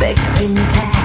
expecting time.